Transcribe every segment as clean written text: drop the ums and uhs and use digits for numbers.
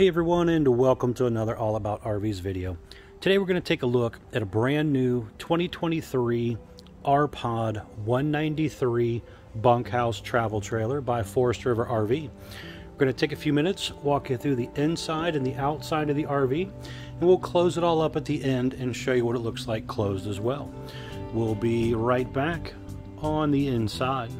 Hey everyone, and welcome to another All About RVs video. Today we're going to take a look at a brand new 2023 R-Pod 193 bunkhouse travel trailer by Forest River RV. We're going to take a few minutes, walk you through the inside and the outside of the RV, and we'll close it all up at the end and show you what it looks like closed as well. We'll be right back on the inside.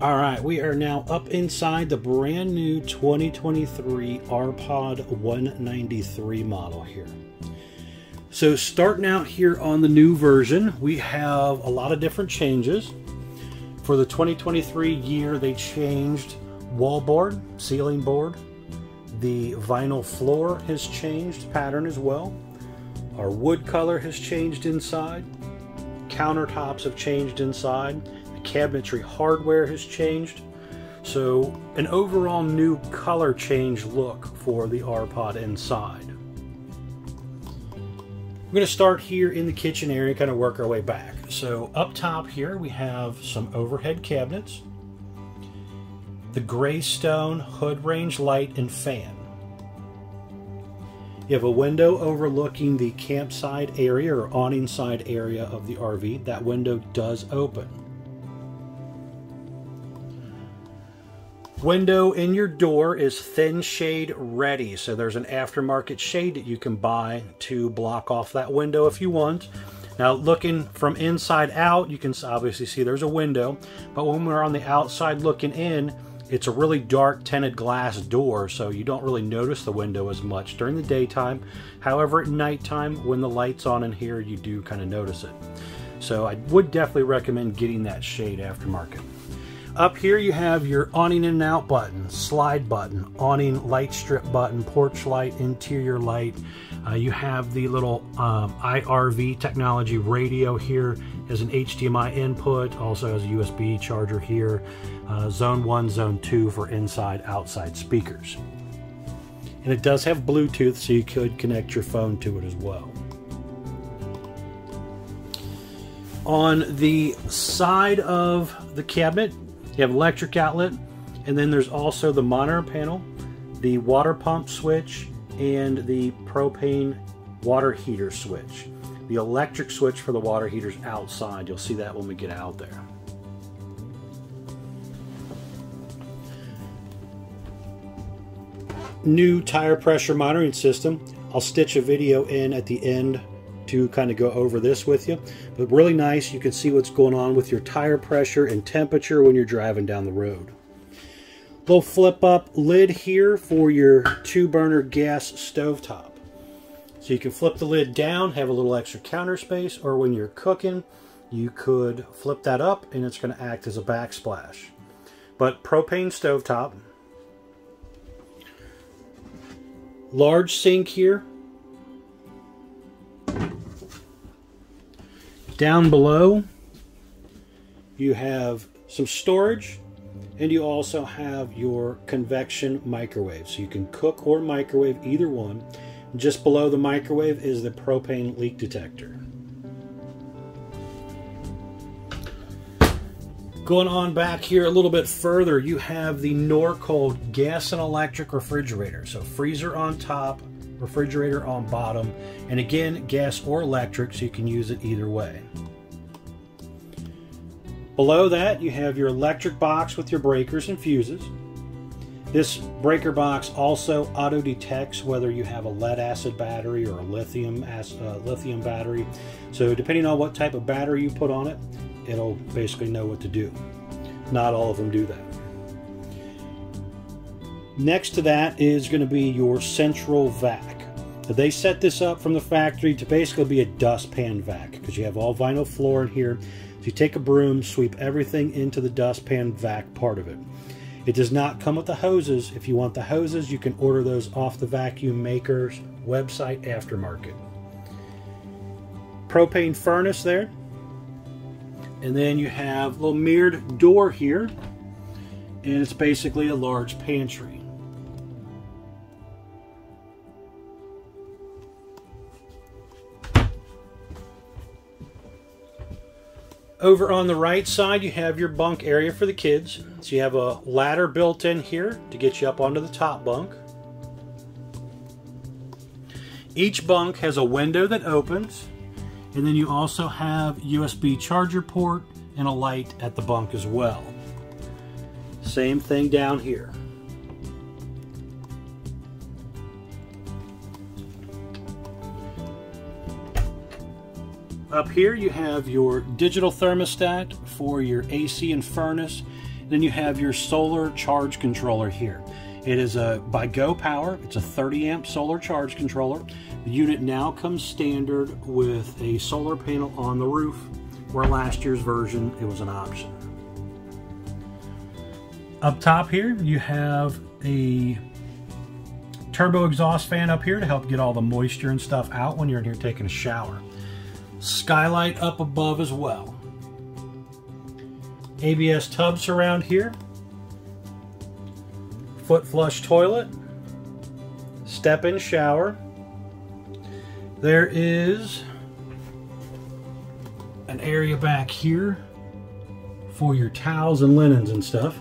All right, we are now up inside the brand new 2023 R-Pod 193 model here. So starting out here on the new version, we have a lot of different changes. For the 2023 year, they changed wallboard, ceiling board. The vinyl floor has changed pattern as well. Our wood color has changed inside. Countertops have changed inside. Cabinetry hardware has changed, so an overall new color change look for the R-Pod inside. We're going to start here in the kitchen area, kind of work our way back. So up top here we have some overhead cabinets, the Greystone hood range light and fan. You have a window overlooking the campsite area or awning side area of the RV. That window does open. Window in your door is thin shade ready, so there's an aftermarket shade that you can buy to block off that window if you want. Now looking from inside out, you can obviously see there's a window, but when we're on the outside looking in, it's a really dark tinted glass door, so you don't really notice the window as much during the daytime. However, at nighttime, when the light's on in here, you do kind of notice it. So I would definitely recommend getting that shade aftermarket. Up here you have your awning in and out button, slide button, awning light strip button, porch light, interior light. You have the little IRV technology radio here as an HDMI input, also has a USB charger here, zone 1, zone 2 for inside, outside speakers. And it does have Bluetooth, so you could connect your phone to it as well. On the side of the cabinet, you have electric outlet, and then there's also the monitor panel, the water pump switch, and the propane water heater switch. The electric switch for the water heater's outside. You'll see that when we get out there. New tire pressure monitoring system. I'll stitch a video in at the end to kind of go over this with you, but really nice. You can see what's going on with your tire pressure and temperature when you're driving down the road. Little flip up lid here for your 2-burner gas stovetop. So you can flip the lid down, have a little extra counter space, or when you're cooking, you could flip that up and it's going to act as a backsplash. But propane stovetop. Large sink here. Down below, you have some storage, and you also have your convection microwave. So you can cook or microwave, either one. Just below the microwave is the propane leak detector. Going on back here a little bit further, you have the Norcold gas and electric refrigerator. So freezer on top, refrigerator on bottom, and again gas or electric, so you can use it either way. Below that you have your electric box with your breakers and fuses. This breaker box also auto detects whether you have a lead acid battery or a lithium battery, so depending on what type of battery you put on it, it'll basically know what to do. Not all of them do that. Next to that is going to be your central vac. They set this up from the factory to basically be a dustpan vac because you have all vinyl floor in here. So you take a broom, sweep everything into the dustpan vac part of it. It does not come with the hoses. If you want the hoses, you can order those off the vacuum maker's website aftermarket. Propane furnace there. And then you have a little mirrored door here. And it's basically a large pantry. Over on the right side, you have your bunk area for the kids. So you have a ladder built in here to get you up onto the top bunk. Each bunk has a window that opens, and then you also have USB charger port and a light at the bunk as well. Same thing down here. Up here you have your digital thermostat for your AC and furnace. Then you have your solar charge controller here. It is by Go Power. It's a 30 amp solar charge controller. The unit now comes standard with a solar panel on the roof, where last year's version it was an option. Up top here you have a turbo exhaust fan up here to help get all the moisture and stuff out when you're in here taking a shower. Skylight up above as well. ABS tubs around here. Foot flush toilet. Step in shower. There is an area back here for your towels and linens and stuff.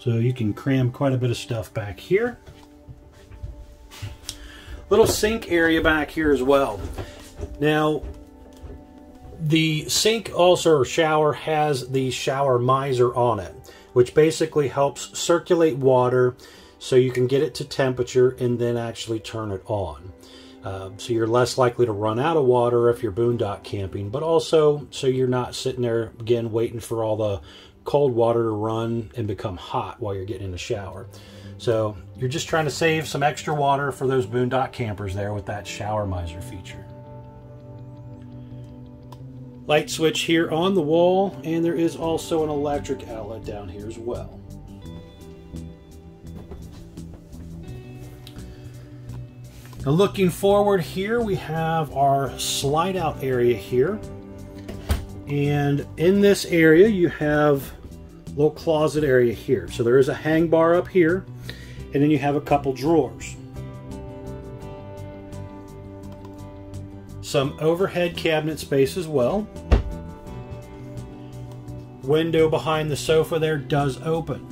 So you can cram quite a bit of stuff back here. Little sink area back here as well. Now, the sink also, or shower, has the shower miser on it, which basically helps circulate water so you can get it to temperature and then actually turn it on. So you're less likely to run out of water if you're boondock camping, but also so you're not sitting there again waiting for all the cold water to run and become hot while you're getting in the shower. So you're just trying to save some extra water for those boondock campers there with that shower miser feature. Light switch here on the wall, and there is also an electric outlet down here as well. Now looking forward here, we have our slide out area here. And in this area, you have a little closet area here. So there is a hang bar up here, and then you have a couple drawers. Some overhead cabinet space as well. Window behind the sofa there does open.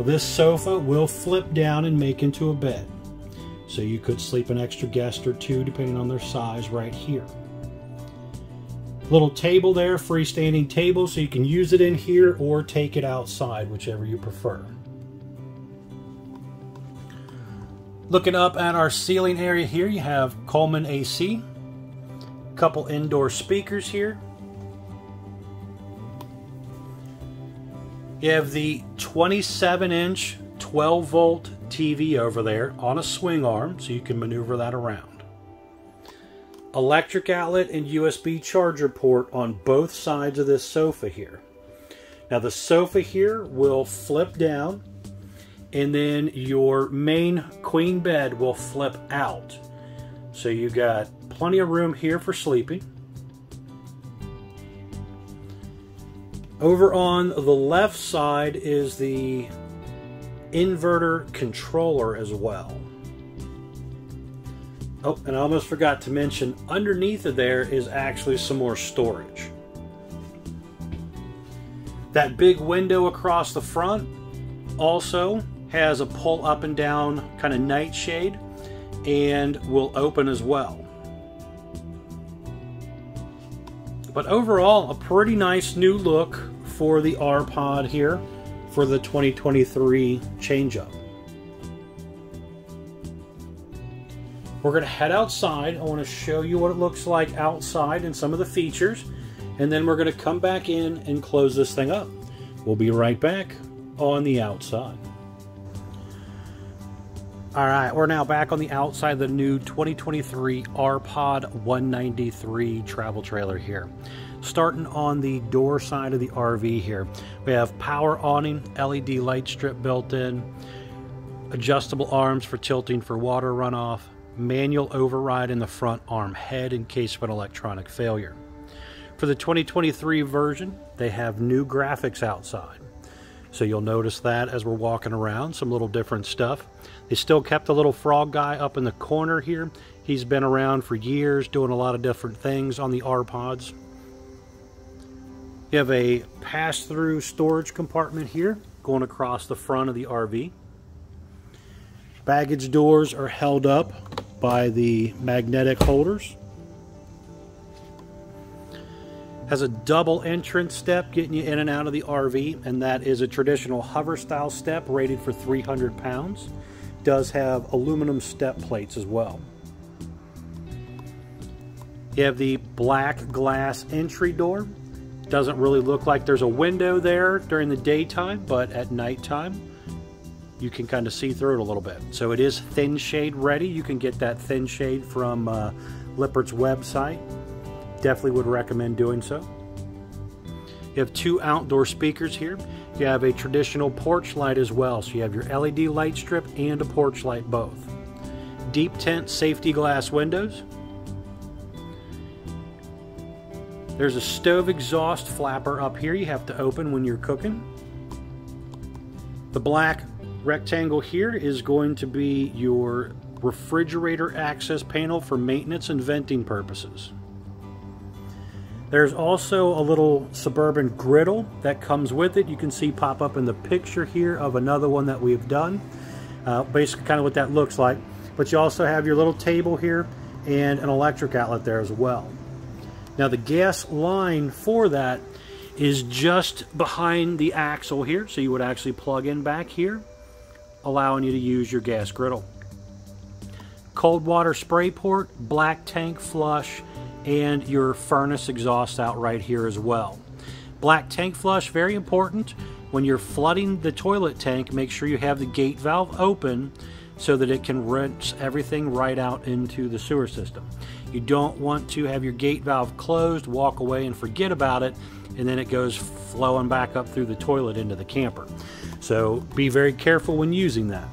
This sofa will flip down and make into a bed. So you could sleep an extra guest or two depending on their size right here. Little table there, freestanding table, so you can use it in here or take it outside, whichever you prefer. Looking up at our ceiling area here, you have Coleman AC. Couple indoor speakers here. You have the 27-inch 12-volt TV over there on a swing arm, so you can maneuver that around. Electric outlet and USB charger port on both sides of this sofa here. Now the sofa here will flip down, and then your main queen bed will flip out. So you got plenty of room here for sleeping. Over on the left side is the inverter controller as well. Oh, and I almost forgot to mention, underneath of there is actually some more storage. That big window across the front also has a pull up and down kind of nightshade and will open as well. But overall, a pretty nice new look for the R-Pod here for the 2023 change-up. We're going to head outside. I want to show you what it looks like outside and some of the features. And then we're going to come back in and close this thing up. We'll be right back on the outside. All right, we're now back on the outside of the new 2023 R-Pod 193 travel trailer here. Starting on the door side of the RV here, we have power awning, LED light strip built in, adjustable arms for tilting for water runoff, manual override in the front arm head in case of an electronic failure. For the 2023 version, they have new graphics outside. So you'll notice that as we're walking around, some little different stuff. They still kept the little frog guy up in the corner here. He's been around for years doing a lot of different things on the R-Pods. You have a pass-through storage compartment here going across the front of the RV. Baggage doors are held up by the magnetic holders. Has a double entrance step getting you in and out of the RV, and that is a traditional hover style step rated for 300 pounds. Does have aluminum step plates as well. You have the black glass entry door. Doesn't really look like there's a window there during the daytime, but at nighttime you can kind of see through it a little bit. So it is thin shade ready. You can get that thin shade from Lippert's website. Definitely would recommend doing so. You have two outdoor speakers here. You have a traditional porch light as well. So you have your LED light strip and a porch light both. Deep tent safety glass windows. There's a stove exhaust flapper up here you have to open when you're cooking. The black rectangle here is going to be your refrigerator access panel for maintenance and venting purposes. There's also a little Suburban griddle that comes with it. You can see pop up in the picture here of another one that we've done. Basically kind of what that looks like. But you also have your little table here and an electric outlet there as well. Now the gas line for that is just behind the axle here, so you would actually plug in back here, allowing you to use your gas griddle. Cold water spray port, black tank flush, and your furnace exhaust out right here as well. Black tank flush, very important. When you're flooding the toilet tank, make sure you have the gate valve open so that it can rinse everything right out into the sewer system. You don't want to have your gate valve closed, walk away and forget about it, and then it goes flowing back up through the toilet into the camper. So be very careful when using that.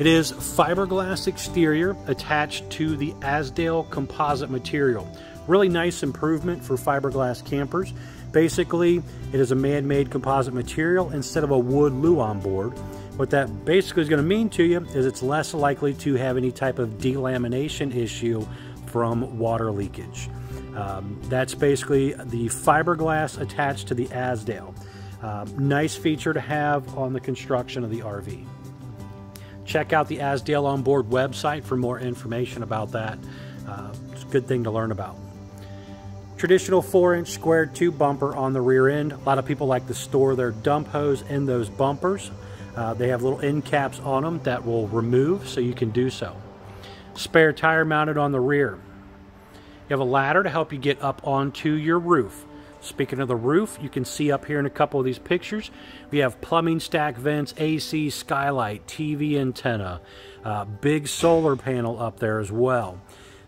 It is fiberglass exterior attached to the Asdale composite material. Really nice improvement for fiberglass campers. Basically, it is a man-made composite material instead of a wood Luon board. What that basically is going to mean to you is it's less likely to have any type of delamination issue from water leakage. That's basically the fiberglass attached to the Asdale. Nice feature to have on the construction of the RV. Check out the Asdale Onboard website for more information about that. It's a good thing to learn about. Traditional 4-inch square tube bumper on the rear end. A lot of people like to store their dump hose in those bumpers. They have little end caps on them that will remove, so you can do so. Spare tire mounted on the rear. You have a ladder to help you get up onto your roof. Speaking of the roof, you can see up here in a couple of these pictures, we have plumbing stack vents, AC, skylight, TV antenna, big solar panel up there as well.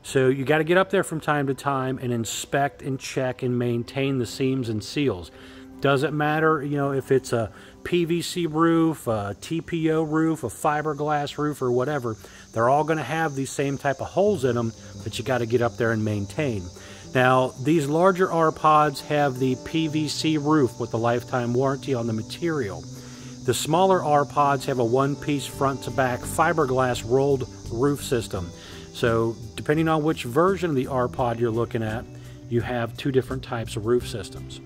So you got to get up there from time to time and inspect and check and maintain the seams and seals. Doesn't matter, you know, if it's a PVC roof, a TPO roof, a fiberglass roof, or whatever. They're all going to have these same type of holes in them that you got to get up there and maintain. Now, these larger R-Pods have the PVC roof with a lifetime warranty on the material. The smaller R-Pods have a one-piece front-to-back fiberglass rolled roof system. So, depending on which version of the R-Pod you're looking at, you have two different types of roof systems.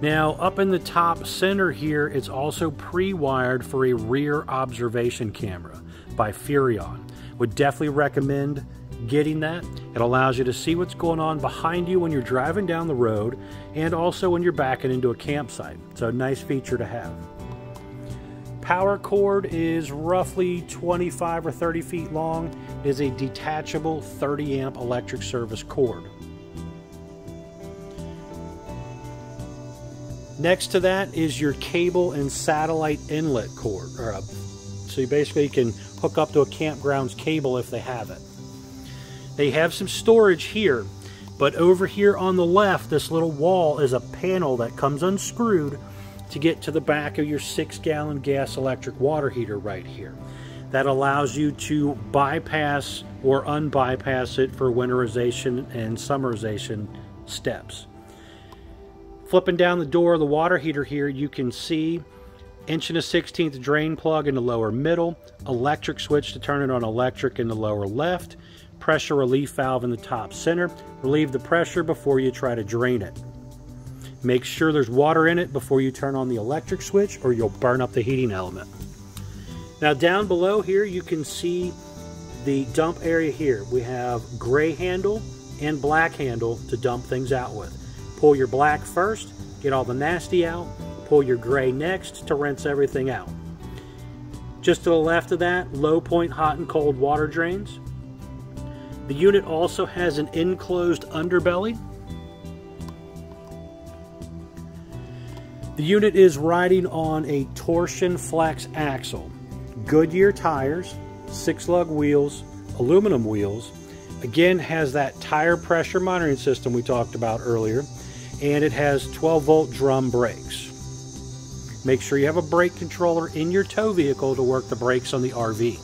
Now, up in the top center here, it's also pre-wired for a rear observation camera by Furion. Would definitely recommend getting that. It allows you to see what's going on behind you when you're driving down the road and also when you're backing into a campsite. So, nice feature to have. Power cord is roughly 25 or 30 feet long. It is a detachable 30 amp electric service cord. Next to that is your cable and satellite inlet cord. So you basically can hook up to a campground's cable if they have it. They have some storage here, but over here on the left, this little wall is a panel that comes unscrewed to get to the back of your 6-gallon gas electric water heater right here. That allows you to bypass or unbypass it for winterization and summarization steps. Flipping down the door of the water heater here, you can see 1 1/16 drain plug in the lower middle, electric switch to turn it on electric in the lower left, pressure relief valve in the top center. Relieve the pressure before you try to drain it. Make sure there's water in it before you turn on the electric switch or you'll burn up the heating element. Now down below here you can see the dump area here. We have gray handle and black handle to dump things out with. Pull your black first, get all the nasty out, pull your gray next to rinse everything out. Just to the left of that, low point hot and cold water drains. The unit also has an enclosed underbelly. The unit is riding on a torsion flex axle, Goodyear tires, 6-lug wheels, aluminum wheels. Again, has that tire pressure monitoring system we talked about earlier, and it has 12-volt drum brakes. Make sure you have a brake controller in your tow vehicle to work the brakes on the RV.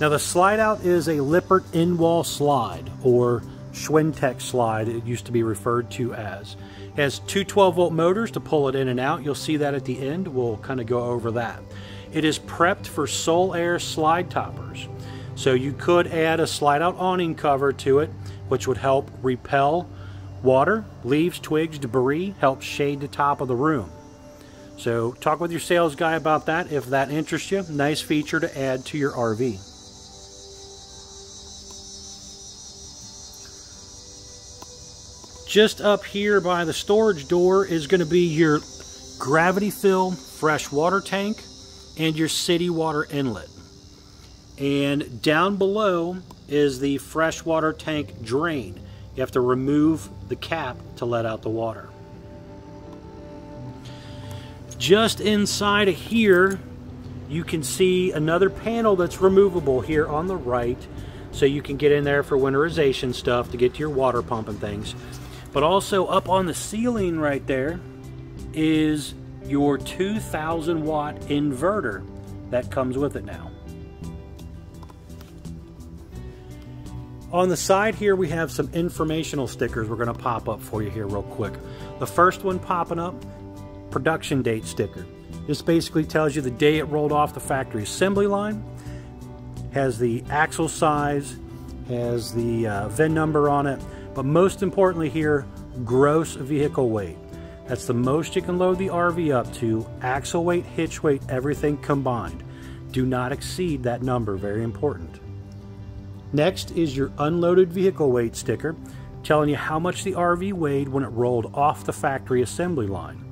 Now the slide out is a Lippert in-wall slide, or Schwintech slide it used to be referred to as. It has two 12-volt motors to pull it in and out. You'll see that at the end. We'll kind of go over that. It is prepped for Sole Air slide toppers. So you could add a slide out awning cover to it, which would help repel water, leaves, twigs, debris, help shade the top of the room. So talk with your sales guy about that if that interests you. Nice feature to add to your RV. Just up here by the storage door is going to be your gravity fill fresh water tank and your city water inlet. And down below is the freshwater tank drain. You have to remove the cap to let out the water. Just inside of here, you can see another panel that's removable here on the right, so you can get in there for winterization stuff to get to your water pump and things. But also up on the ceiling right there is your 2,000-watt inverter that comes with it now. On the side here, we have some informational stickers we're going to pop up for you here real quick. The first one popping up, production date sticker. This basically tells you the day it rolled off the factory assembly line, has the axle size, has the VIN number on it, but most importantly here, gross vehicle weight. That's the most you can load the RV up to, axle weight, hitch weight, everything combined. Do not exceed that number, very important. Next is your unloaded vehicle weight sticker, telling you how much the RV weighed when it rolled off the factory assembly line.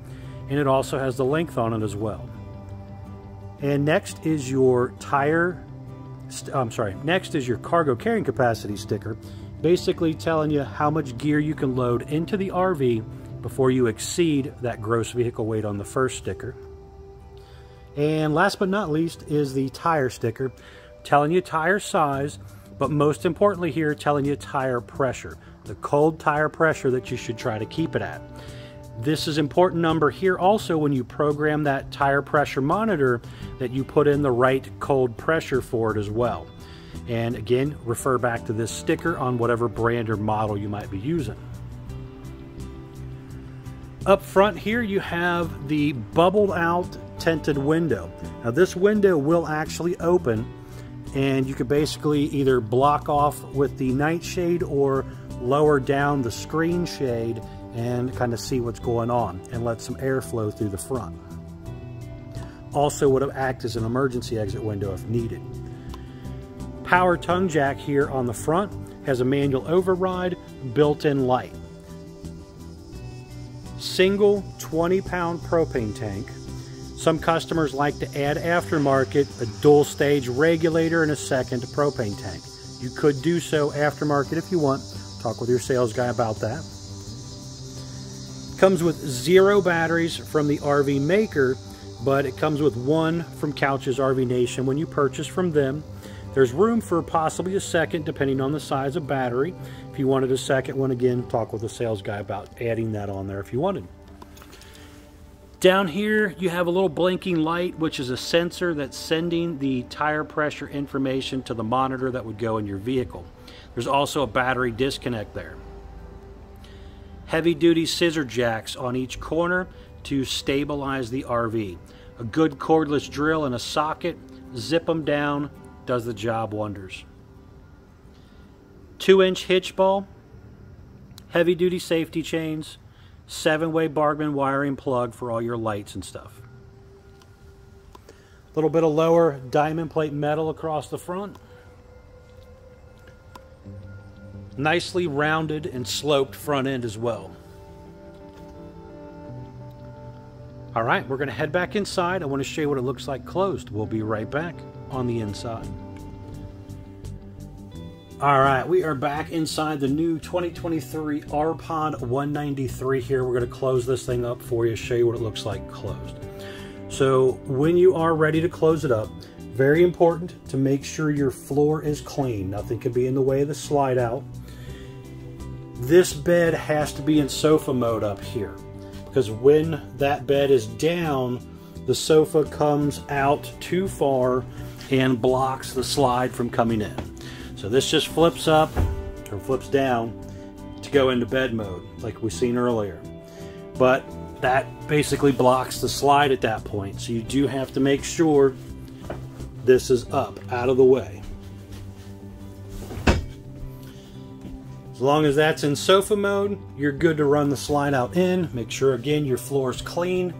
And it also has the length on it as well. And next is your cargo carrying capacity sticker, basically telling you how much gear you can load into the RV before you exceed that gross vehicle weight on the first sticker. And last but not least is the tire sticker, telling you tire size, but most importantly here, telling you tire pressure, the cold tire pressure that you should try to keep it at. This is an important number here also when you program that tire pressure monitor, that you put in the right cold pressure for it as well. And again, refer back to this sticker on whatever brand or model you might be using. Up front here you have the bubbled out tinted window. Now this window will actually open, and you could basically either block off with the nightshade or lower down the screen shade and kind of see what's going on and let some air flow through the front. Also would act as an emergency exit window if needed. Power tongue jack here on the front, has a manual override, built-in light. Single 20-pound propane tank. Some customers like to add aftermarket, a dual-stage regulator and a second propane tank. You could do so aftermarket if you want. Talk with your sales guy about that. Comes with 0 batteries from the RV maker, but it comes with 1 from Couch's RV Nation when you purchase from them. There's room for possibly a second depending on the size of battery. If you wanted a second one, again, talk with the sales guy about adding that on there if you wanted. Down here you have a little blinking light, which is a sensor that's sending the tire pressure information to the monitor that would go in your vehicle. There's also a battery disconnect there. Heavy duty scissor jacks on each corner to stabilize the RV. A good cordless drill and a socket, zip them down, does the job wonders. 2-inch hitch ball, heavy duty safety chains, 7-way Bargman wiring plug for all your lights and stuff. A little bit of lower diamond plate metal across the front. Nicely rounded and sloped front end as well. All right, we're going to head back inside. I want to show you what it looks like closed. We'll be right back on the inside. All right, we are back inside the new 2023 R-Pod 193 here. We're going to close this thing up for you, show you what it looks like closed. So when you are ready to close it up, very important to make sure your floor is clean. Nothing can be in the way of the slide out. This bed has to be in sofa mode up here, because when that bed is down, the sofa comes out too far and blocks the slide from coming in. So this just flips up or flips down to go into bed mode like we've seen earlier. But that basically blocks the slide at that point. So you do have to make sure this is up, out of the way. As long as that's in sofa mode, you're good to run the slide out in. Make sure, again, your floor is clean.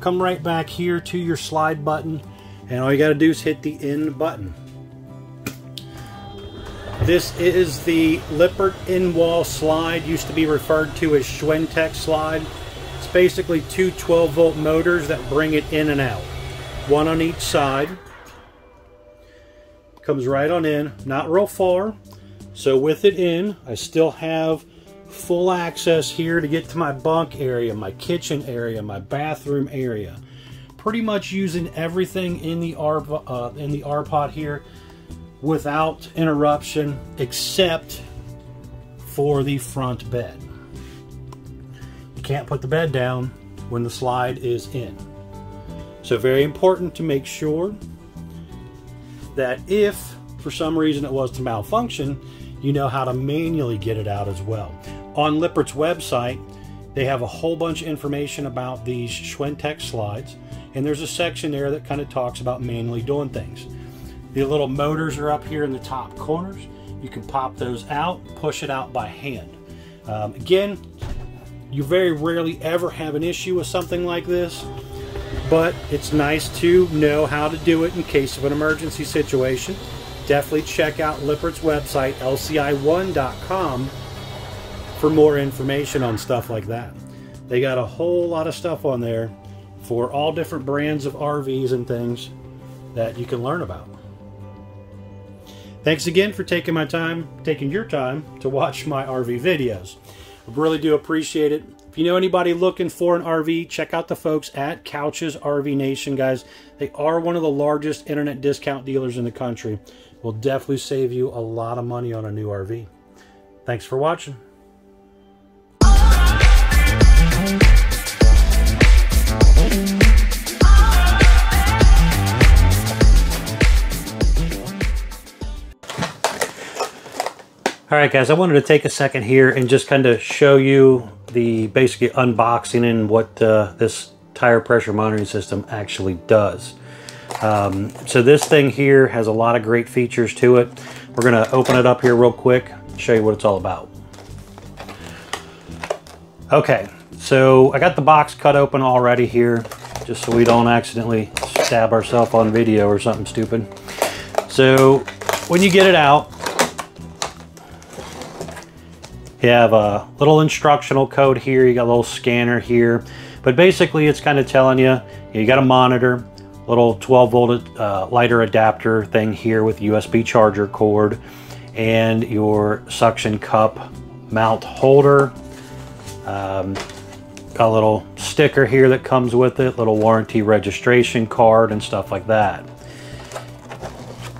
Come right back here to your slide button, and all you got to do is hit the end button. This is the Lippert in-wall slide, used to be referred to as Schwintech slide. It's basically two 12-volt motors that bring it in and out, one on each side. Comes right on in, not real far. So with it in, I still have full access here to get to my bunk area, my kitchen area, my bathroom area. Pretty much using everything in the R-Pod here without interruption, except for the front bed. You can't put the bed down when the slide is in. So very important to make sure that if for some reason it was to malfunction, you know how to manually get it out as well. On Lippert's website, they have a whole bunch of information about these Schwintech slides, and there's a section there that kind of talks about manually doing things. The little motors are up here in the top corners. You can pop those out, push it out by hand. Again, you very rarely ever have an issue with something like this, but it's nice to know how to do it in case of an emergency situation. Definitely check out Lippert's website, lci1.com, for more information on stuff like that. They got a whole lot of stuff on there for all different brands of RVs and things that you can learn about. Thanks again for taking your time to watch my RV videos. I really do appreciate it. If you know anybody looking for an RV, check out the folks at Couch's RV Nation, guys. They are one of the largest internet discount dealers in the country. Will definitely save you a lot of money on a new RV. Thanks for watching. All right, guys, I wanted to take a second here and just kind of show you the basically unboxing and what this tire pressure monitoring system actually does. So this thing here has a lot of great features to it. We're going to open it up here real quick and show you what it's all about. Okay, so I got the box cut open already here, just so we don't accidentally stab ourselves on video or something stupid. So when you get it out, you have a little instructional code here. You got a little scanner here, but basically it's kind of telling you, you got a monitor, little 12-volt lighter adapter thing here with USB charger cord, and your suction cup mount holder. Got a little sticker here that comes with it, little warranty registration card and stuff like that.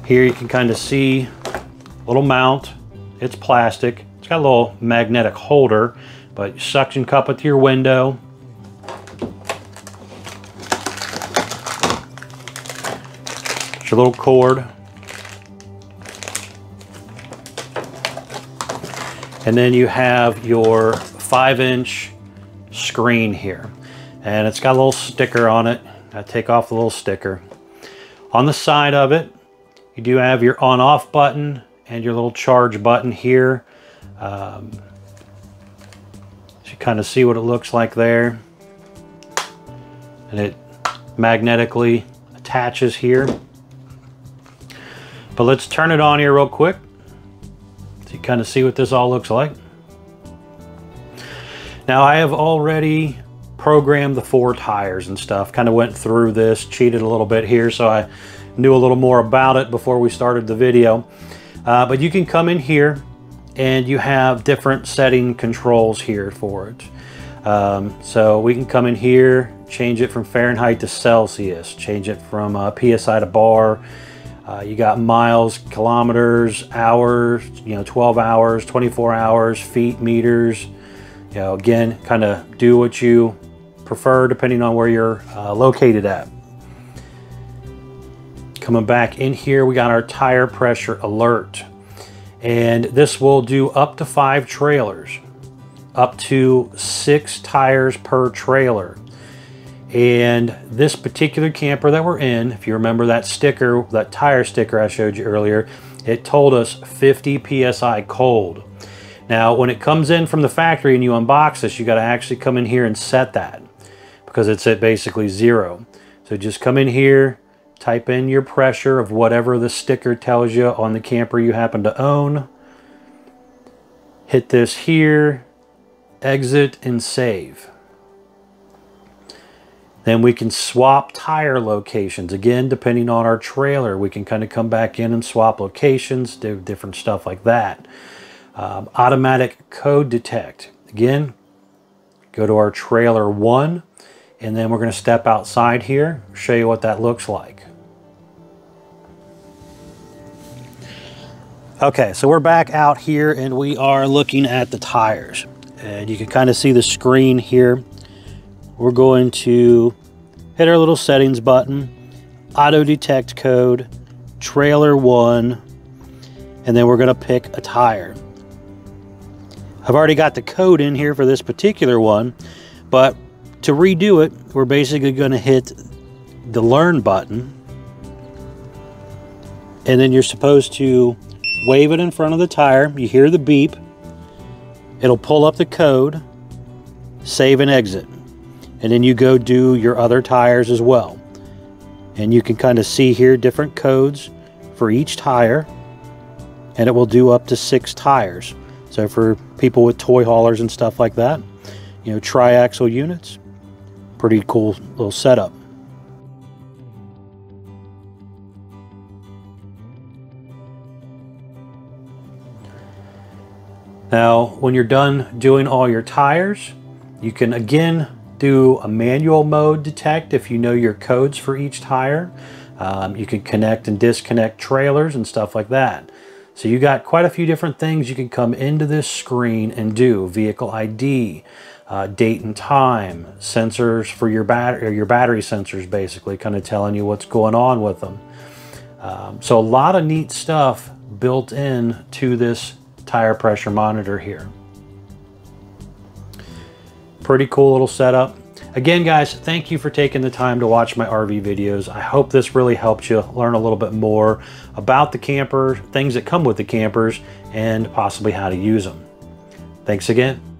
Here you can kind of see little mount. It's plastic. It's got a little magnetic holder, but you suction cup it to your window. It's your little cord. And then you have your 5-inch screen here. and it's got a little sticker on it. I take off the little sticker. On the side of it, you do have your on-off button and your little charge button here. You kind of see what it looks like there. And it magnetically attaches here. But let's turn it on here real quick so you kind of see what this all looks like. Now I have already programmed the four tires and stuff. Kind of went through this, cheated a little bit here so I knew a little more about it before we started the video. But you can come in here and you have different setting controls here for it. So we can come in here, change it from Fahrenheit to Celsius, change it from PSI to bar. You got miles, kilometers, hours, 12 hours, 24 hours, feet, meters. Again, kind of do what you prefer depending on where you're located at. Coming back in here, we got our tire pressure alert. And this will do up to 5 trailers, up to 6 tires per trailer. And this particular camper that we're in, if you remember that sticker, that tire sticker I showed you earlier, it told us 50 PSI cold. Now, when it comes in from the factory and you unbox this, you got to actually come in here and set that because it's at basically 0. So just come in here, type in your pressure of whatever the sticker tells you on the camper you happen to own. Hit this here, exit and save. Then we can swap tire locations. Again, depending on our trailer, we can kind of come back in and swap locations, do different stuff like that. Automatic code detect. Again, go to our trailer 1, and then we're going to step outside here, show you what that looks like. Okay, so we're back out here and we are looking at the tires. And you can kind of see the screen here. We're going to hit our little settings button, auto detect code, trailer 1, and then we're going to pick a tire. I've already got the code in here for this particular one, but to redo it, we're basically going to hit the learn button, and then you're supposed to wave it in front of the tire. You hear the beep, it'll pull up the code, save and exit, and then you go do your other tires as well. And you can kind of see here different codes for each tire, and it will do up to 6 tires. So for people with toy haulers and stuff like that, triaxle units. Pretty cool little setup. Now, when you're done doing all your tires, you can again do a manual mode detect if you know your codes for each tire. You can connect and disconnect trailers and stuff like that. So you got quite a few different things you can come into this screen and do. Vehicle ID, date and time, sensors for your battery, or your battery sensors basically, kind of telling you what's going on with them. So a lot of neat stuff built in to this tire pressure monitor here. Pretty cool little setup. Again, guys, thank you for taking the time to watch my RV videos. I hope this really helped you learn a little bit more about the camper, things that come with the campers, and possibly how to use them. Thanks again.